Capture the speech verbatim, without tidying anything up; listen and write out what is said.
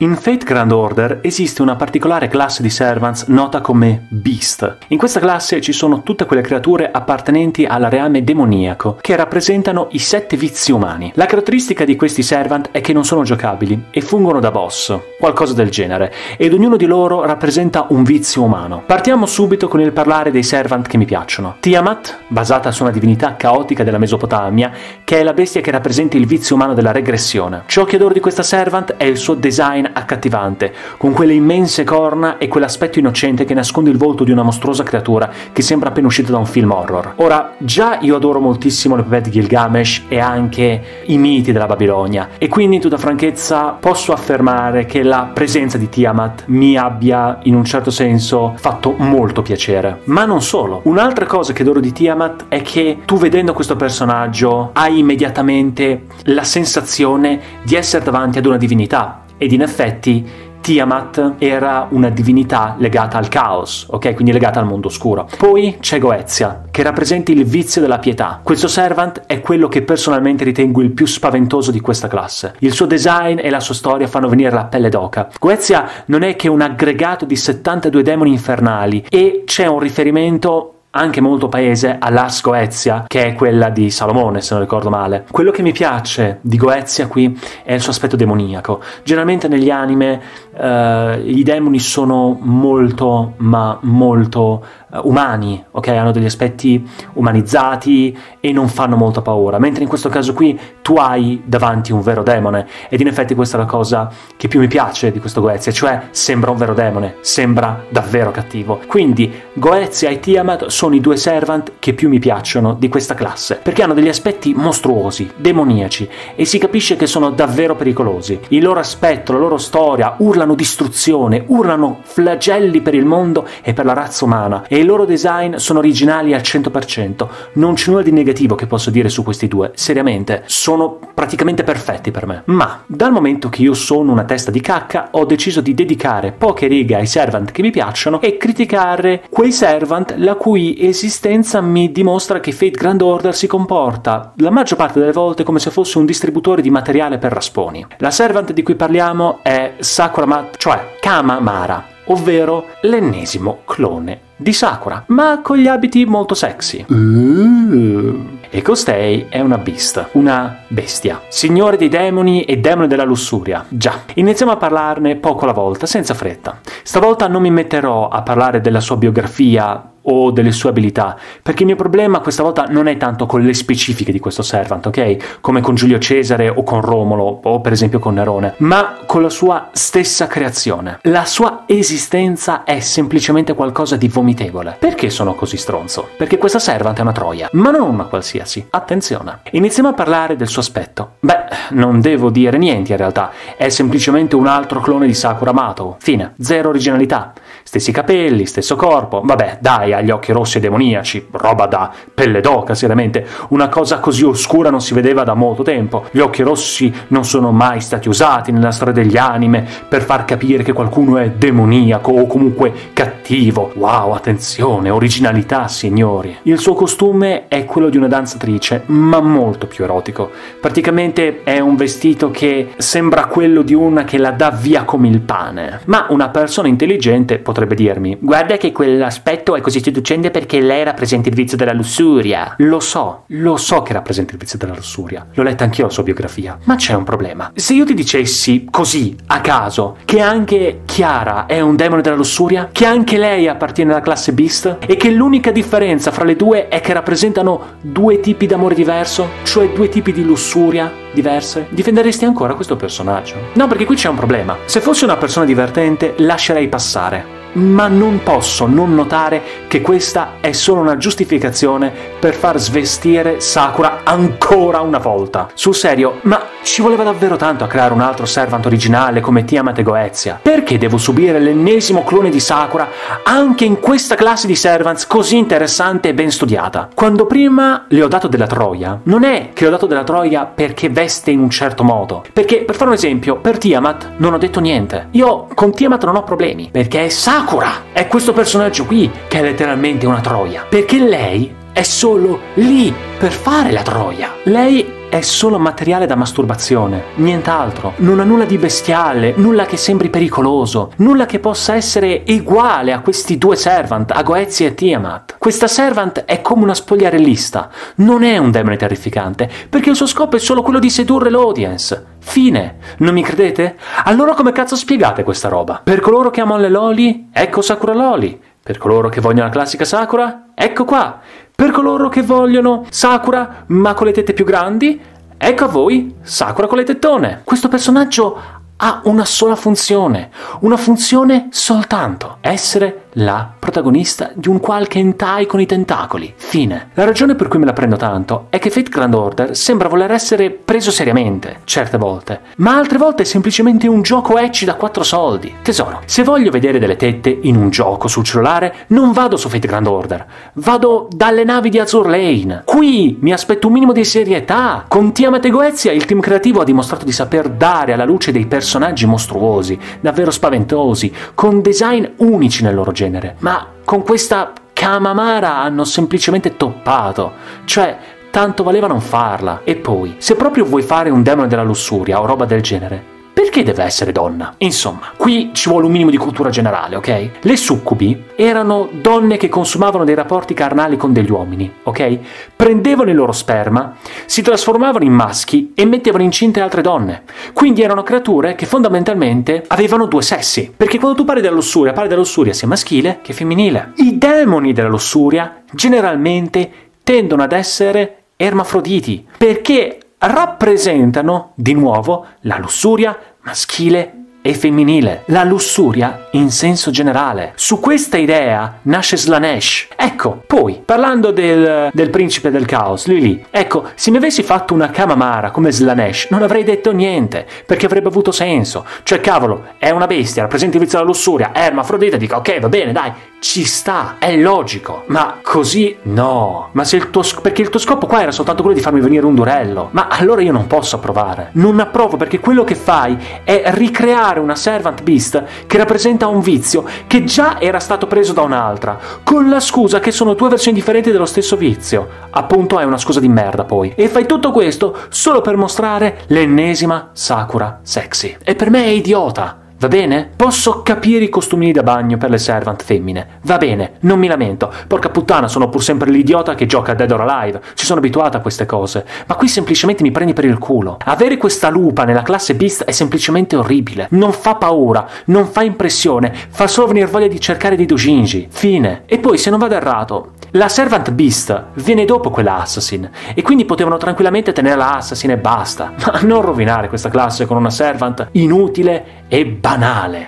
In Fate/Grand Order esiste una particolare classe di Servants nota come Beast. In questa classe ci sono tutte quelle creature appartenenti al reame demoniaco, che rappresentano i sette vizi umani. La caratteristica di questi Servant è che non sono giocabili e fungono da boss, qualcosa del genere, ed ognuno di loro rappresenta un vizio umano. Partiamo subito con il parlare dei Servant che mi piacciono. Tiamat, basata su una divinità caotica della Mesopotamia, che è la bestia che rappresenta il vizio umano della regressione. Ciò che adoro di questa Servant è il suo design accattivante, con quelle immense corna e quell'aspetto innocente che nasconde il volto di una mostruosa creatura che sembra appena uscita da un film horror. Ora, già io adoro moltissimo l'epopea di Gilgamesh e anche i miti della Babilonia, e quindi in tutta franchezza posso affermare che la presenza di Tiamat mi abbia in un certo senso fatto molto piacere. Ma non solo. Un'altra cosa che adoro di Tiamat è che tu, vedendo questo personaggio, hai immediatamente la sensazione di essere davanti ad una divinità. Ed in effetti Tiamat era una divinità legata al caos, ok? Quindi legata al mondo oscuro. Poi c'è Goezia, che rappresenta il vizio della pietà. Questo Servant è quello che personalmente ritengo il più spaventoso di questa classe. Il suo design e la sua storia fanno venire la pelle d'oca. Goezia non è che un aggregato di settantadue demoni infernali, e c'è un riferimento anche molto paese all'Ars Goetia, che è quella di Salomone, se non ricordo male. Quello che mi piace di Goetia qui è il suo aspetto demoniaco. Generalmente negli anime eh, i demoni sono molto ma molto eh, umani, ok? Hanno degli aspetti umanizzati e non fanno molta paura, mentre in questo caso qui tu hai davanti un vero demone, ed in effetti questa è la cosa che più mi piace di questo Goetia, cioè sembra un vero demone, sembra davvero cattivo. Quindi Goetia e Tiamat sono sono i due Servant che più mi piacciono di questa classe, perché hanno degli aspetti mostruosi, demoniaci, e si capisce che sono davvero pericolosi. Il loro aspetto, la loro storia, urlano distruzione, urlano flagelli per il mondo e per la razza umana, e il loro design sono originali al cento per cento. Non c'è nulla di negativo che posso dire su questi due, seriamente, sono praticamente perfetti per me. Ma dal momento che io sono una testa di cacca, ho deciso di dedicare poche righe ai Servant che mi piacciono e criticare quei Servant la cui esistenza mi dimostra che Fate Grand Order si comporta la maggior parte delle volte come se fosse un distributore di materiale per rasponi. La Servant di cui parliamo è Sakura Matou, cioè Kama Mara, ovvero l'ennesimo clone di Sakura, ma con gli abiti molto sexy. Uh. E costei è una beast, una bestia, signore dei demoni e demone della lussuria. Già, iniziamo a parlarne poco alla volta, senza fretta. Stavolta non mi metterò a parlare della sua biografia o delle sue abilità, perché il mio problema questa volta non è tanto con le specifiche di questo Servant, ok? Come con Giulio Cesare o con Romolo, o per esempio con Nerone, ma con la sua stessa creazione. La sua esistenza è semplicemente qualcosa di vomitevole. Perché sono così stronzo? Perché questa Servant è una troia, ma non una qualsiasi. Attenzione. Iniziamo a parlare del suo aspetto. Beh, non devo dire niente in realtà, è semplicemente un altro clone di Sakura Matou. Fine. Zero originalità. Stessi capelli, stesso corpo, vabbè, dai, ha gli occhi rossi e demoniaci, roba da pelle d'oca, seriamente. Una cosa così oscura non si vedeva da molto tempo. Gli occhi rossi non sono mai stati usati nella storia degli anime per far capire che qualcuno è demoniaco o comunque cattivo. Wow, attenzione, originalità, signori. Il suo costume è quello di una danzatrice, ma molto più erotico. Praticamente è un vestito che sembra quello di una che la dà via come il pane. Ma una persona intelligente potrebbe Potrebbe dirmi: guarda che quell'aspetto è così seducente perché lei rappresenta il vizio della lussuria. Lo so, lo so che rappresenta il vizio della lussuria, l'ho letta anch'io la sua biografia, ma c'è un problema. Se io ti dicessi così, a caso, che anche Chiara è un demone della lussuria, che anche lei appartiene alla classe Beast, e che l'unica differenza fra le due è che rappresentano due tipi d'amore diverso, cioè due tipi di lussuria diverse, difenderesti ancora questo personaggio? No, perché qui c'è un problema. Se fossi una persona divertente, lascerei passare. Ma non posso non notare che questa è solo una giustificazione per far svestire Sakura ancora una volta. Sul serio, ma ci voleva davvero tanto a creare un altro Servant originale come Tiamat e Goetia? Perché devo subire l'ennesimo clone di Sakura anche in questa classe di Servants così interessante e ben studiata? Quando prima le ho dato della troia, non è che le ho dato della troia perché veste in un certo modo. Perché, per fare un esempio, per Tiamat non ho detto niente. Io con Tiamat non ho problemi, perché è Sakura. Sakura è questo personaggio qui che è letteralmente una troia, perché lei è solo lì per fare la troia. Lei è solo materiale da masturbazione, nient'altro. Non ha nulla di bestiale, nulla che sembri pericoloso, nulla che possa essere uguale a questi due servant, a Goezie e Tiamat. Questa servant è come una spogliarellista, non è un demone terrificante, perché il suo scopo è solo quello di sedurre l'audience. Fine. Non mi credete? Allora come cazzo spiegate questa roba? Per coloro che amano le loli, ecco Sakura Loli. Per coloro che vogliono la classica Sakura, ecco qua. Per coloro che vogliono Sakura ma con le tette più grandi, ecco a voi Sakura con le tettone. Questo personaggio ha una sola funzione, una funzione soltanto, essere la protagonista di un qualche hentai con i tentacoli. Fine. La ragione per cui me la prendo tanto è che Fate/Grand Order sembra voler essere preso seriamente, certe volte, ma altre volte è semplicemente un gioco ecci da quattro soldi. Tesoro, se voglio vedere delle tette in un gioco sul cellulare, non vado su Fate/Grand Order, vado dalle navi di Azur Lane. Qui mi aspetto un minimo di serietà. Con Tiamat e Goezie il team creativo ha dimostrato di saper dare alla luce dei personaggi mostruosi, davvero spaventosi, con design unici nel loro genere. Ma con questa Kama Mara hanno semplicemente toppato, cioè tanto valeva non farla. E poi, se proprio vuoi fare un demone della lussuria o roba del genere, perché deve essere donna? Insomma, qui ci vuole un minimo di cultura generale, ok? Le succubi erano donne che consumavano dei rapporti carnali con degli uomini, ok? Prendevano il loro sperma, si trasformavano in maschi e mettevano incinte altre donne. Quindi erano creature che fondamentalmente avevano due sessi. Perché quando tu parli della lussuria, parli della lussuria sia maschile che femminile. I demoni della lussuria generalmente tendono ad essere ermafroditi, perché rappresentano, di nuovo, la lussuria maschile e femminile, la lussuria in senso generale. Su questa idea nasce Slaanesh. Ecco, poi, parlando del, del principe del caos, lì lì, ecco, se mi avessi fatto una Kama Mara come Slaanesh non avrei detto niente, perché avrebbe avuto senso. Cioè, cavolo, è una bestia, rappresenta il vizio della lussuria, è ermafrodita, dico, ok, va bene, dai, ci sta, è logico. Ma così no. Ma se il tuo scopo, perché il tuo scopo qua era soltanto quello di farmi venire un durello, ma allora io non posso approvare. Non approvo, perché quello che fai è ricreare una servant beast che rappresenta un vizio che già era stato preso da un'altra, con la scusa che sono due versioni differenti dello stesso vizio. Appunto, è una scusa di merda poi. E fai tutto questo solo per mostrare l'ennesima Sakura sexy. E per me è idiota. Va bene? Posso capire i costumini da bagno per le servant femmine. Va bene, non mi lamento. Porca puttana, sono pur sempre l'idiota che gioca a Dead or Alive. Ci sono abituato a queste cose. Ma qui semplicemente mi prendi per il culo. Avere questa lupa nella classe Beast è semplicemente orribile. Non fa paura, non fa impressione, fa solo venire voglia di cercare dei doujinshi. Fine. E poi, se non vado errato, la servant Beast viene dopo quella assassin, e quindi potevano tranquillamente tenerla assassin e basta. Ma non rovinare questa classe con una servant inutile e banale.